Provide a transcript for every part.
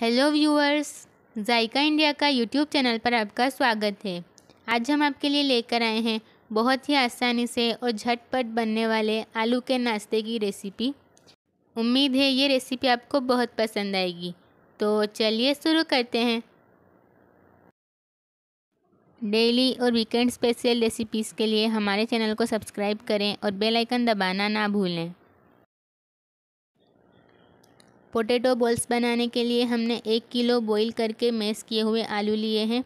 Hello viewers, Zaika India का YouTube channel पर आपका स्वागत है। आज हम आपके लिए लेकर आए हैं बहुत ही आसानी से और झटपट बनने वाले आलू के नाश्ते की रेसिपी। उम्मीद है ये रेसिपी आपको बहुत पसंद आएगी, तो चलिए शुरू करते हैं। डेली और वीकेंड स्पेशल रेसिपीज़ के लिए हमारे चैनल को सब्सक्राइब करें और बेल आइकन दबाना ना भूलें। पोटैटो बॉल्स बनाने के लिए हमने 1 किलो बॉईल करके मैश किए हुए आलू लिए हैं।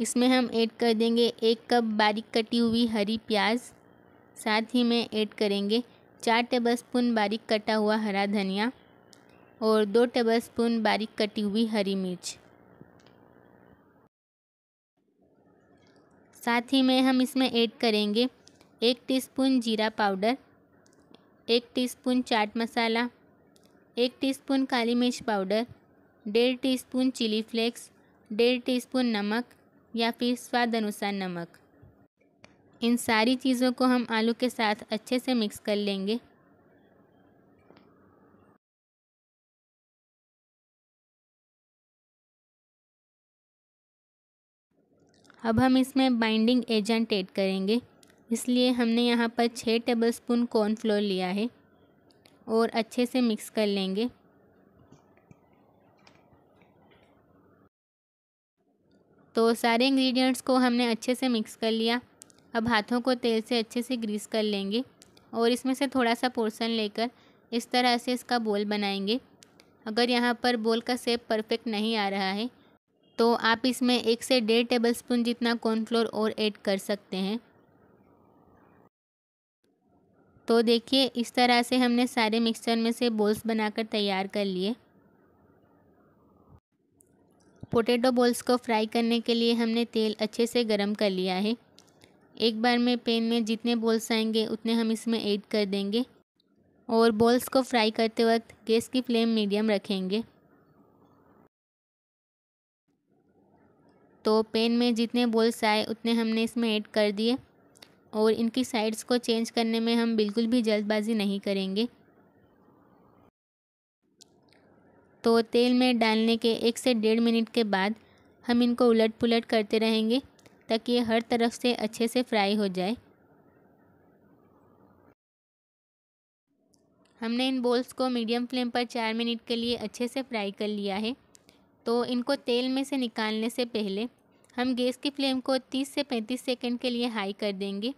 इसमें हम ऐड कर देंगे 1 कप बारीक कटी हुई हरी प्याज, साथ ही में ऐड करेंगे 4 टेबलस्पून बारीक कटा हुआ हरा धनिया और 2 टेबलस्पून बारीक कटी हुई हरी मिर्च। साथ ही में हम इसमें ऐड करेंगे 1 टीस्पून जीरा powder, 1 teaspoon chaat masala, 1 teaspoon काली मिर्च powder, 1.5 teaspoon chili flakes, 1.5 teaspoon नमक या फिर स्वाद अनुसार नमक। इन सारी चीज़ों को हम आलू के साथ अच्छे से मिक्स कर लेंगे। अब हम इसमें बाइंडिंग एजेंट ऐड करेंगे, इसलिए हमने यहाँ पर 6 टेबलस्पून कॉर्नफ्लोर लिया है और अच्छे से मिक्स कर लेंगे। तो सारे इंग्रेडिएंट्स को हमने अच्छे से मिक्स कर लिया। अब हाथों को तेल से अच्छे से ग्रीस कर लेंगे और इसमें से थोड़ा सा पोर्शन लेकर इस तरह से इसका बॉल बनाएंगे। अगर यहाँ पर बॉल का शेप परफेक्ट नहीं आ रहा है तो आप इसमें 1 से 1.5 टेबलस्पून जितना कॉर्नफ्लोर और ऐड कर सकते हैं। तो देखिए, इस तरह से हमने सारे मिक्सचर में से बॉल्स बनाकर तैयार कर लिए। पोटैटो बॉल्स को फ्राई करने के लिए हमने तेल अच्छे से गरम कर लिया है। एक बार में पैन में जितने बॉल्स आएंगे उतने हम इसमें ऐड कर देंगे और बॉल्स को फ्राई करते वक्त गैस की फ्लेम मीडियम रखेंगे। तो पैन में जितने बॉल्स आए उतने हमने इसमें ऐड कर दिए और इनकी साइड्स को चेंज करने में हम बिल्कुल भी जल्दबाजी नहीं करेंगे। तो तेल में डालने के 1 से 1.5 मिनट के बाद हम इनको उलट पुलट करते रहेंगे ताकि ये हर तरफ से अच्छे से फ्राई हो जाए। हमने इन बॉल्स को मीडियम फ्लेम पर 4 मिनट के लिए अच्छे से फ्राई कर लिया है। तो इनको तेल में से निकालने से पहले हम गैस की फ्लेम को 30 से 35 सेकंड के लिए हाई कर देंगे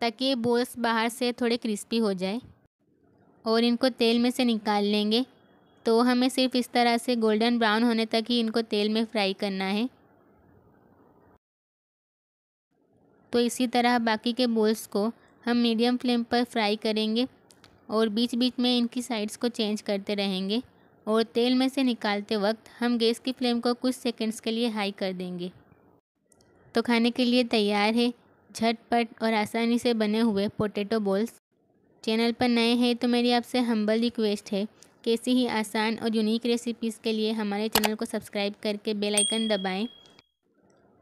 ताकि ये बॉल्स बाहर से थोड़े क्रिस्पी हो जाए और इनको तेल में से निकाल लेंगे। तो हमें सिर्फ इस तरह से गोल्डन ब्राउन होने तक ही इनको तेल में फ्राई करना है। तो इसी तरह बाकी के बॉल्स को हम मीडियम फ्लेम पर फ्राई करेंगे और बीच बीच में इनकी साइड्स को चेंज करते रहेंगे और तेल में से निकालते वक्त हम गैस की फ्लेम को कुछ सेकंड्स के लिए हाई कर देंगे। तो खाने के लिए तैयार है झटपट और आसानी से बने हुए पोटैटो बॉल्स। चैनल पर नए हैं तो मेरी आपसे हम्बल रिक्वेस्ट है कि ऐसी ही आसान और यूनिक रेसिपीज़ के लिए हमारे चैनल को सब्सक्राइब करके बेल आइकन दबाएं।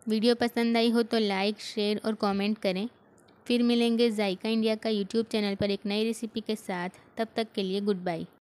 वीडियो पसंद आई हो तो लाइक, शेयर और कॉमेंट करें। फिर मिलेंगे जायका इंडिया का यूट्यूब चैनल पर एक नई रेसिपी के साथ। तब तक के लिए गुड बाय।